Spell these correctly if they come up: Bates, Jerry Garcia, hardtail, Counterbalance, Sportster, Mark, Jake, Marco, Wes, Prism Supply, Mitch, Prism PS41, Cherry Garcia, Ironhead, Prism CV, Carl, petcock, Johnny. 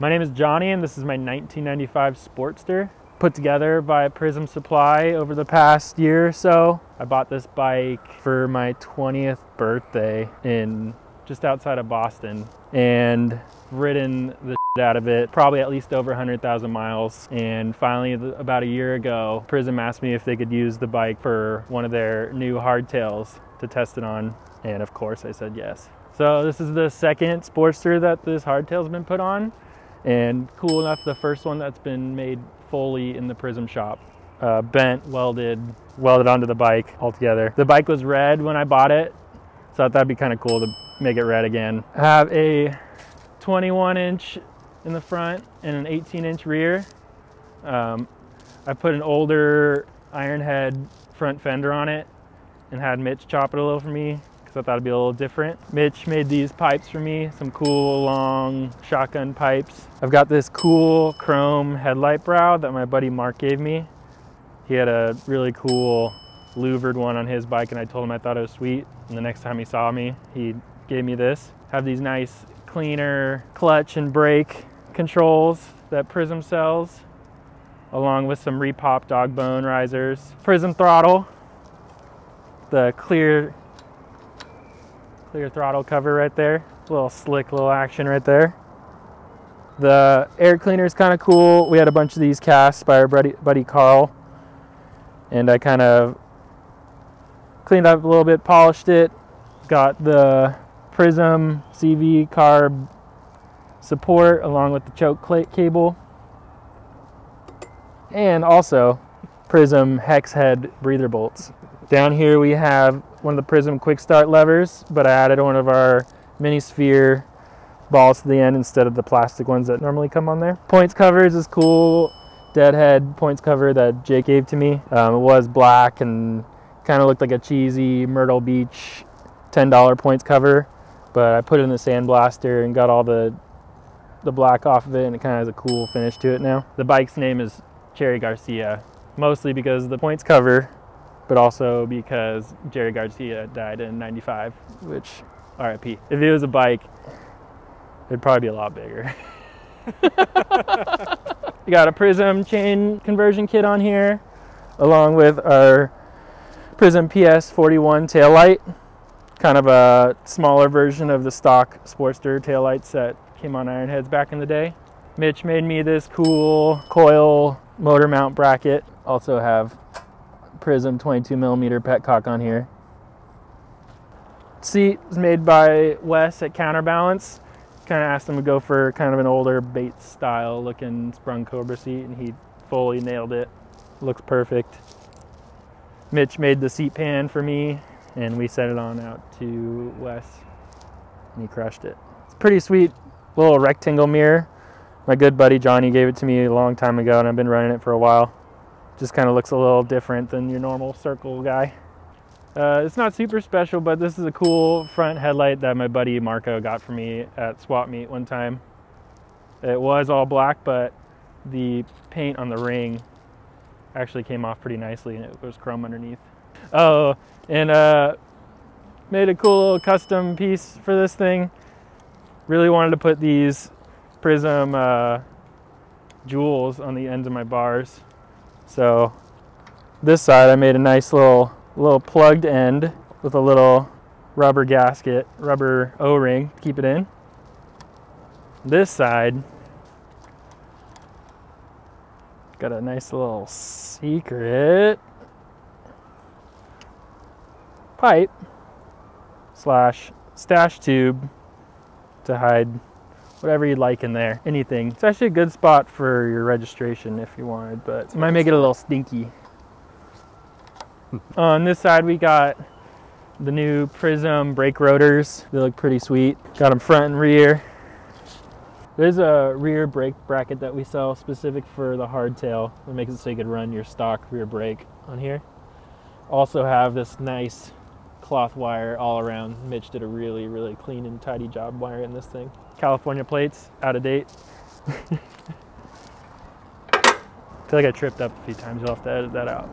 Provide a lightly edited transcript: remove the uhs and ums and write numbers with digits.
My name is Johnny and this is my 1995 Sportster, put together by Prism Supply over the past year or so. I bought this bike for my 20th birthday in just outside of Boston and ridden the shit out of it, probably at least over 100,000 miles. And finally, about a year ago, Prism asked me if they could use the bike for one of their new hardtails to test it on. And of course I said yes. So this is the second Sportster that this hardtail's been put on. And cool enough, the first one that's been made fully in the Prism shop, bent, welded onto the bike altogether. The bike was red when I bought it, so I thought it'd be kind of cool to make it red again. I have a 21 inch in the front and an 18 inch rear. I put an older Ironhead front fender on it and had Mitch chop it a little for me, because I thought it'd be a little different. Mitch made these pipes for me, some cool long shotgun pipes. I've got this cool chrome headlight brow that my buddy Mark gave me. He had a really cool louvered one on his bike and I told him I thought it was sweet. And the next time he saw me, he gave me this. Have these nice cleaner clutch and brake controls that Prism sells, along with some repop dog bone risers. Prism throttle, the clear throttle cover right there. Little slick little action right there. The air cleaner is kind of cool. We had a bunch of these casts by our buddy Carl, and I kind of cleaned up a little bit, polished it. Got the Prism CV carb support along with the choke cable, and also Prism hex head breather bolts. Down here we have one of the Prism quick start levers, but I added one of our mini sphere balls to the end instead of the plastic ones that normally come on there. Points cover is this cool deadhead points cover that Jake gave to me. It was black and kind of looked like a cheesy Myrtle Beach $10 points cover, but I put it in the sandblaster and got all the black off of it, and it kind of has a cool finish to it now. The bike's name is Cherry Garcia, mostly because of the points cover, but also because Jerry Garcia died in '95, which, RIP. If it was a bike, it'd probably be a lot bigger. We got a Prism chain conversion kit on here, along with our Prism PS41 taillight, kind of a smaller version of the stock Sportster taillights that came on Ironheads back in the day. Mitch made me this cool coil motor mount bracket. Also have Prism 22mm petcock on here. Seat was made by Wes at Counterbalance. Kind of asked him to go for kind of an older Bates style looking sprung cobra seat, and he fully nailed it. Looks perfect. Mitch made the seat pan for me and we sent it on out to Wes and he crushed it. It's a pretty sweet little rectangle mirror. My good buddy Johnny gave it to me a long time ago and I've been running it for a while. Just kind of looks a little different than your normal circle guy. It's not super special, but this is a cool front headlight that my buddy Marco got for me at swap meet one time. It was all black, but the paint on the ring actually came off pretty nicely and it was chrome underneath. Oh, and made a cool little custom piece for this thing. Really wanted to put these Prism jewels on the ends of my bars. So this side I made a nice little plugged end with a little rubber gasket, rubber O-ring, keep it in. This side got a nice little secret pipe slash stash tube to hide whatever you'd like in there, anything. It's actually a good spot for your registration if you wanted, but it might make it a little stinky. On this side, we got the new Prism brake rotors. They look pretty sweet. Got them front and rear. There's a rear brake bracket that we sell specific for the hardtail that makes it so you could run your stock rear brake on here. Also have this nice cloth wire all around. Mitch did a really, really clean and tidy job wire in this thing. California plates, out of date. I feel like I tripped up a few times. You'll have to edit that out.